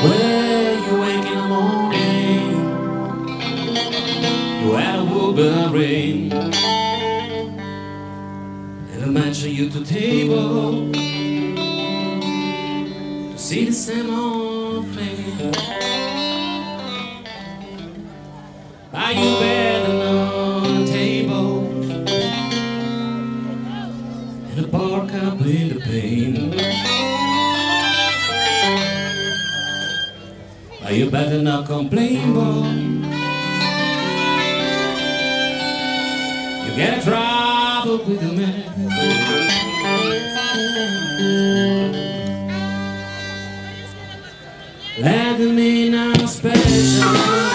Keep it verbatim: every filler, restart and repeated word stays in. Well, you wake in the morning, you have a Wolverine, and I'll mention you to table to see the same old thing. By your bed and on the table, and a pork up in the pain. You better not complain, boy. You get trouble with the man. Let me know special.